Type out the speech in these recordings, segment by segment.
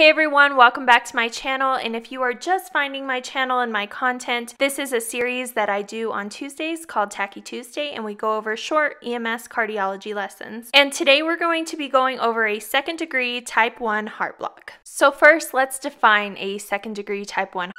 Hey everyone, welcome back to my channel, and if you are just finding my channel and my content, this is a series that I do on Tuesdays called Tacky Tuesday, and we go over short EMS cardiology lessons. And today we're going to be going over a second degree type 1 heart block. So first, let's define a second degree type 1 heart block.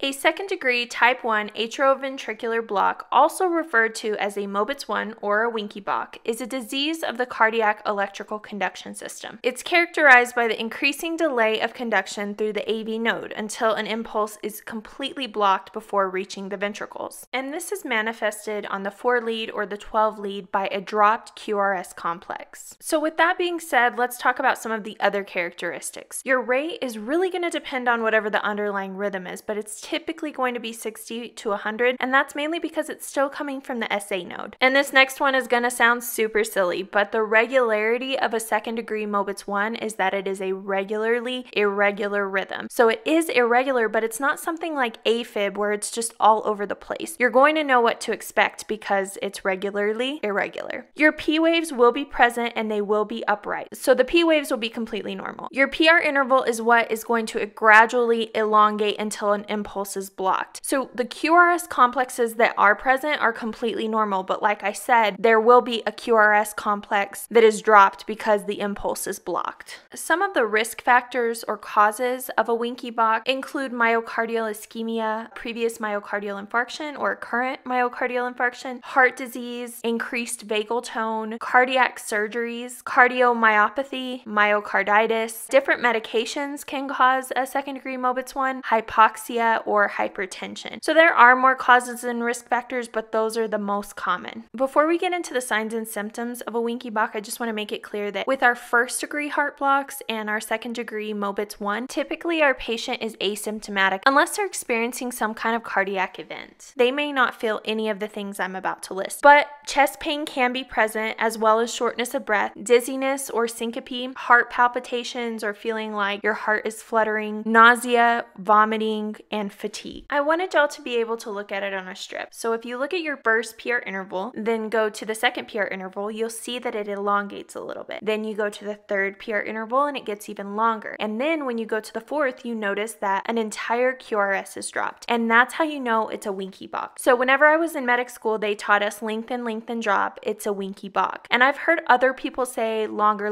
A second degree type 1 atrioventricular block, also referred to as a Mobitz 1 or a Wenckebach, is a disease of the cardiac electrical conduction system. It's characterized by the increasing delay of conduction through the AV node until an impulse is completely blocked before reaching the ventricles. And this is manifested on the 4-lead or the 12-lead by a dropped QRS complex. So with that being said, let's talk about some of the other characteristics. Your rate is really going to depend on whatever the underlying rhythm is, but it's typically going to be 60 to 100, and that's mainly because it's still coming from the SA node. And this next one is going to sound super silly, but the regularity of a second degree Mobitz 1 is that it is a regularly irregular rhythm. So it is irregular, but it's not something like AFib where it's just all over the place. You're going to know what to expect because it's regularly irregular. Your P waves will be present and they will be upright. So the P waves will be completely normal. Your PR interval is what is going to gradually elongate until an impulse is blocked. So the QRS complexes that are present are completely normal, but like I said, there will be a QRS complex that is dropped because the impulse is blocked. Some of the risk factors or causes of a Wenckebach include myocardial ischemia, previous myocardial infarction or current myocardial infarction, heart disease, increased vagal tone, cardiac surgeries, cardiomyopathy, myocarditis. Different medications can cause a second degree Mobitz 1, hypoxia, or hypertension. So there are more causes and risk factors, but those are the most common. Before we get into the signs and symptoms of a Wenckebach, I just want to make it clear that with our first degree heart blocks and our second degree Mobitz 1, typically our patient is asymptomatic unless they're experiencing some kind of cardiac event. They may not feel any of the things I'm about to list, but chest pain can be present, as well as shortness of breath, dizziness or syncope, heart palpitations or feeling like your heart is fluttering, nausea, vomiting, and fatigue. I wanted y'all to be able to look at it on a strip. So if you look at your first PR interval, then go to the second PR interval, you'll see that it elongates a little bit. Then you go to the third PR interval and it gets even longer. And then when you go to the fourth, you notice that an entire QRS is dropped. And that's how you know it's a Wenckebach. So whenever I was in medic school, they taught us lengthen, drop, it's a Wenckebach. And I've heard other people say longer,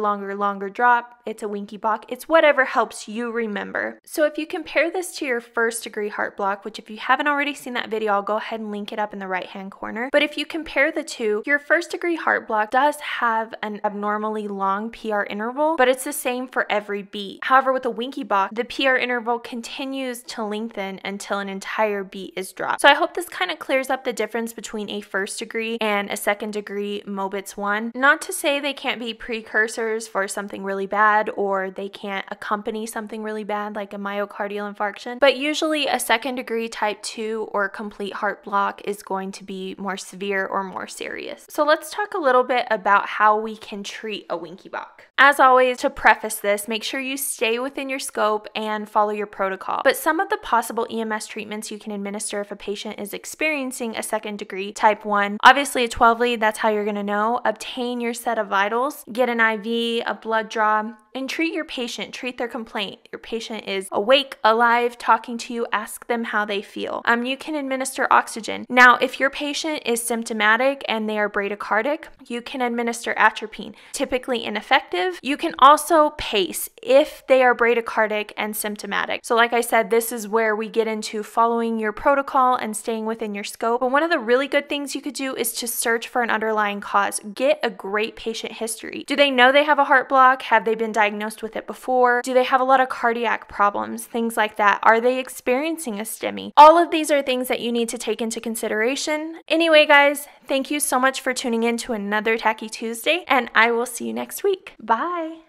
drop, it's a Wenckebach. It's whatever helps you remember. So if you compare this to your first degree heart block, which if you haven't already seen that video, I'll go ahead and link it up in the right hand corner. But if you compare the two, your first degree heart block does have an abnormally long PR interval, but it's the same for every beat. However, with a Wenckebach, the PR interval continues to lengthen until an entire beat is dropped. So I hope this kind of clears up the difference between a first degree and a second degree Mobitz 1. Not to say they can't be precursors for something really bad or they can't accompany something really bad like a myocardial infarction, but usually a second degree type 2 or complete heart block is going to be more severe or more serious. So let's talk a little bit about how we can treat a Wenckebach. As always, to preface this, make sure you stay within your scope and follow your protocol. But some of the possible EMS treatments you can administer if a patient is experiencing a second degree type 1, obviously a 12-lead, that's how you're going to know. Obtain your set of vitals, get an IV, a blood draw, and treat your patient, treat their complaint. Your patient is awake, alive, talking to you, ask them how they feel. You can administer oxygen. Now, if your patient is symptomatic and they are bradycardic, you can administer atropine, typically ineffective. You can also pace if they are bradycardic and symptomatic. So like I said, this is where we get into following your protocol and staying within your scope. But one of the really good things you could do is to search for an underlying cause. Get a great patient history. Do they know they have a heart block? Have they been diagnosed with it before? Do they have a lot of cardiac problems? Things like that. Are they experiencing a STEMI? All of these are things that you need to take into consideration. Anyway, guys, thank you so much for tuning in to another Tacky Tuesday, and I will see you next week. Bye.